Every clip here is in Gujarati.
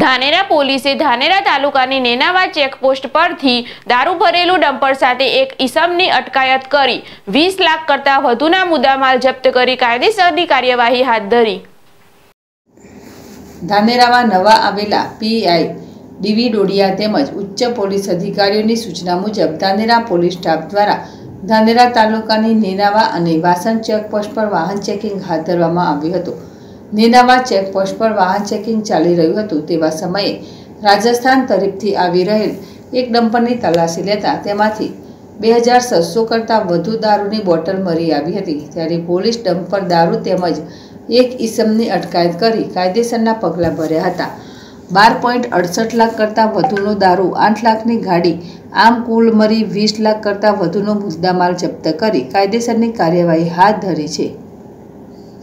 ધાનેરા પોલીસે ધાનેરા તાલુકાની નેનાવા ચેકપોસ્ટ પરથી દારૂ ભરેલું ડમ્પર સાથે એક ઈસમની અટકાયત કરી 20 લાખ કરતાં વધુના મુદ્દામાલ જપ્ત કરી કાયદેસરની કાર્યવાહી હાથ ધરી. ધાનેરામાં નવા આવેલા પીઆઈ ડીવી ડોડિયા તેમજ ઉચ્ચ પોલીસ અધિકારીઓની સૂચના મુજબ ધાનેરા પોલીસ સ્ટાફ દ્વારા ધાનેરા તાલુકાની નેનાવા અને વાસણ ચેકપોસ્ટ પર વાહન ચેકિંગ હાથ ધરવામાં આવ્યું હતું. નેનાવા ચેકપોસ્ટ પર વાહન ચેકિંગ ચાલી રહ્યું હતું તેવા સમયે રાજસ્થાન તરફથી આવી રહેલ એક ડમ્પરની તલાશી લેતા તેમાંથી 2600 કરતાં વધુ દારૂની બોટલ મળી આવી હતી. ત્યારે પોલીસ ડમ્પર દારૂ તેમજ એક ઈસમની અટકાયત કરી કાયદેસરના પગલાં ભર્યા હતા. 12.68 લાખ કરતાં વધુનો દારૂ, 8 લાખની ગાડી આમ કુલ મળી 20 લાખ કરતાં વધુનો મુદ્દામાલ જપ્ત કરી કાયદેસરની કાર્યવાહી હાથ ધરી છે.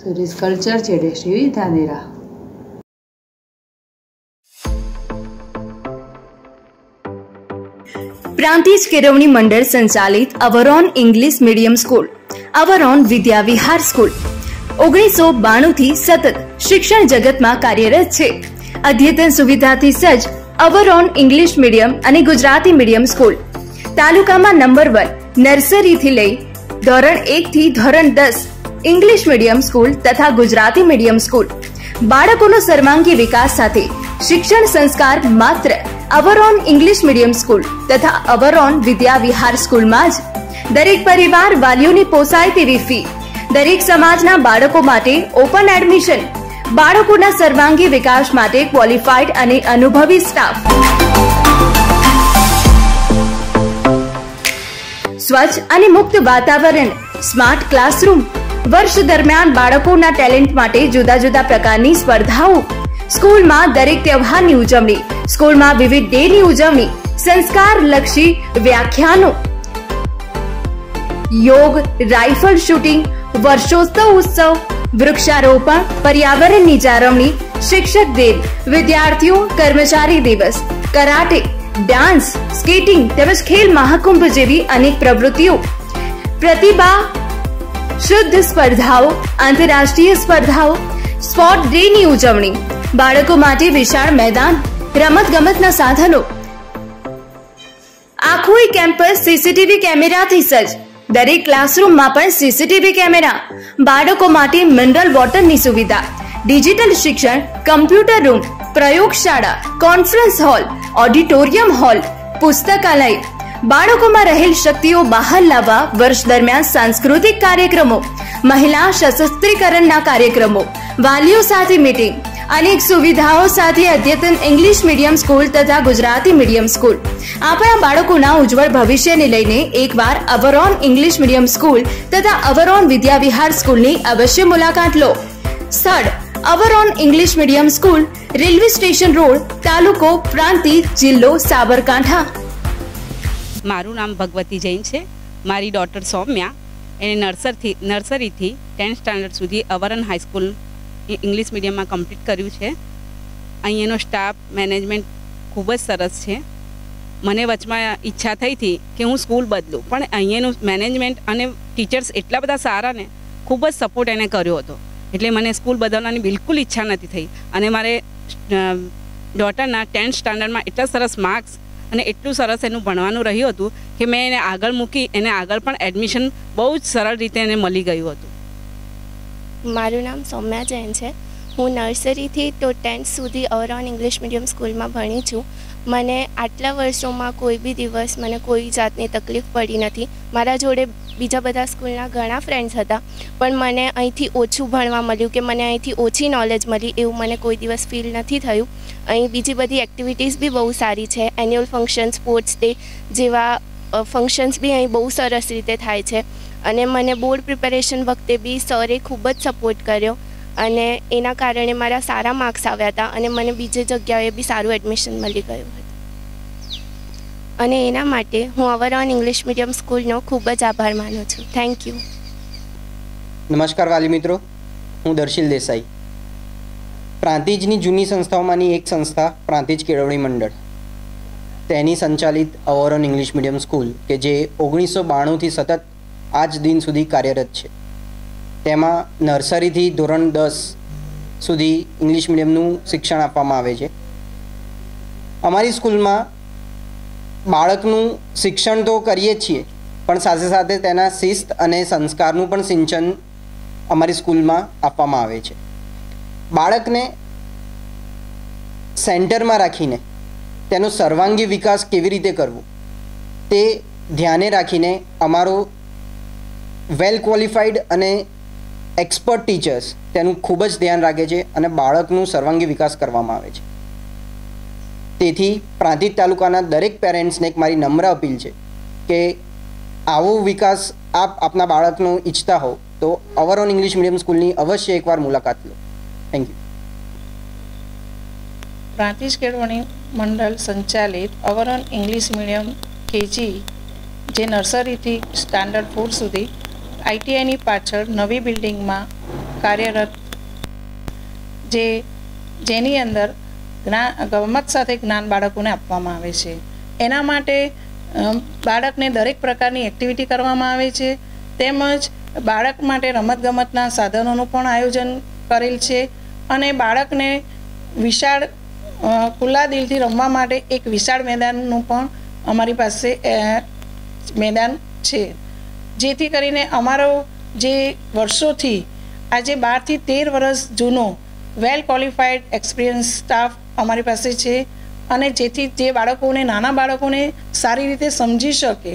સુરેશ કલ્ચર જેડેશ્રી ધાનેરા. પ્રાંતિજ કેળવણી મંડળ સંચાલિત our own English medium school our own Vidya Vihar school 1992 થી સતત શિક્ષણ જગતમાં કાર્યરત છે. અદ્યતન સુવિધાથી સજ્જ અવરોન ઇંગ્લિશ મીડિયમ અને ગુજરાતી મીડિયમ સ્કૂલ તાલુકામાં નંબર 1 નર્સરીથી લઈ ધોરણ 1 થી ધોરણ 10 इंग्लिश मीडियम स्कूल तथा गुजराती मीडियम स्कूल बाळकोનો સર્વાંગી વિકાસ સાથે શિક્ષણ સંસ્કાર માત્ર અવરોન ઇંગ્લિશ મીડિયમ સ્કૂલ તથા અવરોન વિદ્યા વિહાર સ્કૂલમાં જ દરેક પરિવાર વાલીઓને પોસાય તેવી ફી, દરેક સમાજના બાળકો માટે ઓપન એડમિશન, બાળકોના સર્વાંગી વિકાસ માટે ક્વોલિફાઈડ અને અનુભવી સ્ટાફ, સ્વચ્છ અને મુક્ત વાતાવરણ, સ્માર્ટ ક્લાસરૂમ, वर्ष दरमियान बाळकोना टेलेंट माटे जुदा जुदा प्रकारनी स्पर्धाओं, स्कूल में दरेक त्यौहार नी उजवणी, स्कूल में विविध डे नी उजवणी, संस्कार लक्षी व्याख्यानों, योग, राइफल शूटिंग, वर्षोत्सव उत्सव, वृक्षारोपण, पर्यावरण नी जाळवणी, शिक्षक दिन, विद्यार्थियों कर्मचारी दिवस, कराटे, डांस, स्केटिंग तेमज खेल महाकुंभ जेवी अनेक प्रवृत्तिओ, प्रतिभा शुद्ध स्पर्धाओं, आंतरराष्ट्रीय स्पर्धाओं, स्पोर्ट डे नी उजवणी, बाळको माटे विशाल मैदान, रमतगमतना साधनो, आखोय कैंपस सीसीटीवी कैमरा थी सज्ज, दरेक क्लासरूम मां पण सीसीटीवी कैमरा, बाळको माटे मिनरल वोटर नी सुविधा, डिजिटल शिक्षण, कम्प्यूटर रूम, प्रयोगशाला, कॉन्फ्रेंस हॉल, ऑडिटोरियम हॉल, पुस्तकालय, બાળકોમાં રહેલ શક્તિઓ બહાર લાવવા વર્ષ દરમિયાન સાંસ્કૃતિક કાર્યક્રમો, મહિલા સશસ્ત્રીકરણના કાર્યક્રમો, વાલીઓ સાથે મીટિંગ, અનેક સુવિધાઓ સાથે અદ્યતન ઇંગ્લિશ મીડિયમ સ્કૂલ તથા ગુજરાતી મીડિયમ સ્કૂલ આપણા બાળકોના ઉજ્જવળ ભવિષ્યને લઈને એકવાર અવરોન ઇંગ્લિશ મીડિયમ સ્કૂલ તથા અવરોન વિદ્યા વિહાર સ્કૂલની અવશ્ય મુલાકાત લો. સ્થળ our own English medium school, railway station road, તાલુકો પ્રાંતિજ, જિલ્લો સાબરકાંઠા. મારું નામ ભગવતી જૈન છે. મારી ડૉટર સૌમ્યા એને નર્સરીથી 10th સ્ટાન્ડર્ડ સુધી અવરોન હાઈસ્કૂલ ઇંગ્લિશ મીડિયમમાં કમ્પ્લીટ કર્યું છે. અહીંનો સ્ટાફ મેનેજમેન્ટ ખૂબ જ સરસ છે. મને વચમાં ઈચ્છા થઈ હતી કે હું સ્કૂલ બદલું, પણ અહીંનું મેનેજમેન્ટ અને ટીચર્સ એટલા બધા સારા ને ખૂબ જ સપોર્ટ એને કર્યો હતો, એટલે મને સ્કૂલ બદલવાની બિલકુલ ઈચ્છા નથી થઈ. અને મારે ડૉટરના 10th સ્ટાન્ડર્ડમાં એટલા સરસ માર્ક્સ અને એટલું સરસ એનું ભણવાનું રહ્યું હતું કે મેં એને આગળ મૂકી, એને આગળ પણ એડમિશન બહુ જ સરળ રીતે એને મળી ગયું હતું. મારું નામ સૌમ્યા જૈન છે. હું નર્સરીથી તો 10th સુધી અવરોન ઇંગ્લિશ મીડિયમ સ્કૂલમાં ભણી છું. મને આટલા વર્ષોમાં કોઈ બી દિવસ મને કોઈ જાતની તકલીફ પડી નથી. મારા જોડે બીજા બધા સ્કૂલના ઘણા ફ્રેન્ડ્સ હતા, પણ મને અહીંથી ઓછું ભણવા મળ્યું કે મને અહીંથી ઓછી નોલેજ મળી એવું મને કોઈ દિવસ ફીલ નથી થયું. અહીં બીજી બધી એક્ટિવિટીઝ બી બહુ સારી છે. એન્યુઅલ ફંક્શન્સ, સ્પોર્ટ્સ ડે જેવા ફંક્શન્સ બી અહીં બહુ સરસ રીતે થાય છે. અને મને બોર્ડ પ્રિપેરેશન વખતે બી સરે ખૂબ જ સપોર્ટ કર્યો અને એના કારણે મારા સારા માર્ક્સ આવ્યા હતા અને મને બીજી જગ્યાએ બી સારું એડમિશન મળી ગયું હતું. અને એના માટે હું અવરોન ઇંગ્લિશ મીડિયમ સ્કૂલનો ખૂબ જ આભાર માનું છું. Thank you. નમસ્કાર વાલી મિત્રો, હું દર્શિલ દેસાઈ. પ્રાંતિજની જૂની સંસ્થાઓમાંની એક સંસ્થા પ્રાંતિજ કેળવણી મંડળ, તેની સંચાલિત અવરોન ઇંગ્લિશ મીડિયમ સ્કૂલ કે જે 1992થી સતત આજ દિન સુધી કાર્યરત છે. તેમાં નર્સરીથી ધોરણ 10 સુધી ઇંગ્લિશ મીડિયમનું શિક્ષણ આપવામાં આવે છે. અમારી સ્કૂલમાં બાળકનું શિક્ષણ તો કરીએ છીએ પણ સાથે સાથે તેના શિસ્ત અને સંસ્કારનું પણ સિંચન અમારી સ્કૂલમાં આપવામાં આવે છે। બાળકને સેન્ટરમાં રાખીને તેનો સર્વાંગી વિકાસ કેવી રીતે કરવો તે ધ્યાને રાખીને અમારો વેલ ક્વોલિફાઈડ અને एक्सपर्ट टीचर्स तेनु खूब ज ध्यान राखे छे अने बाळकनो सर्वांगी विकास करवामां आवे छे। तेथी प्रांतिज तालुकाना दरेक पेरेंट्सने एक मारी नम्र अपील छे के आवो विकास आप आपना बाळकनो इच्छता हो तो अवरोन इंग्लिश मीडियम स्कूलनी अवश्य एकवार मुलाकात लो। Thank you. प्रांतिज केलवाणी मंडल संचालित अवरोन इंग्लिश मीडियम केजी जे नर्सरी थी स्टैंडर्ड 4 सुधी आईटीआईनी पाछळ नवी बिल्डिंग में कार्यरत जे जेनी अंदर गम्मत साथे ज्ञान बाळकोने आपवामां आवे छे। एना माटे बाळकने दरेक प्रकारनी एक्टिविटी करवामां आवे छे तेमज बाळक माटे रमतगमतना साधनोनुं पण आयोजन करेल छे अने बाळकने विशाळ खुला दिलथी रमवा माटे एक विशाळ मैदाननुं पण अमारी पासे मैदान छे। जेथी करीने अमारो जे वर्षोथी आजे 12 થી 13 वर्ष जूनो वेल क्वॉलिफाइड एक्सपीरियंस स्टाफ अमारी पासे छे अने जेथी जे बाळकोने नाना बाळकोने सारी रीते समझी शके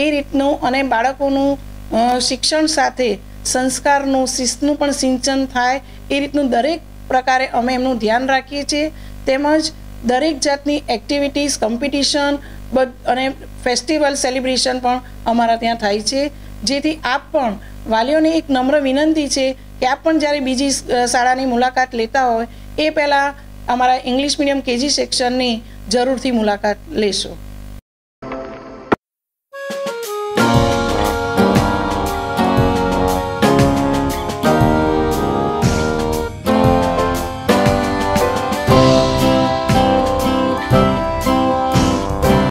ए रीतनुं अने बाळकोनुं शिक्षण साथे संस्कारनुं शिस्तनुं पण सिंचन थाय ए रीतनुं दरेक प्रकारे अमे एमनुं ध्यान राखीए छीए तेमज दरेक जातनी एक्टिविटीज कॉम्पिटिशन अने फेस्टिवल सेलिब्रेशन पण अमारा त्यां थाय छे। जेथी आप पण वालीओने एक नम्र विनंती छे कि आप पण ज्यारे बीजी शाळानी मुलाकात लेता होय ए पहेला अमारा इंग्लिश मीडियम केजी सेक्शननी जरूरथी मुलाकात लेशो।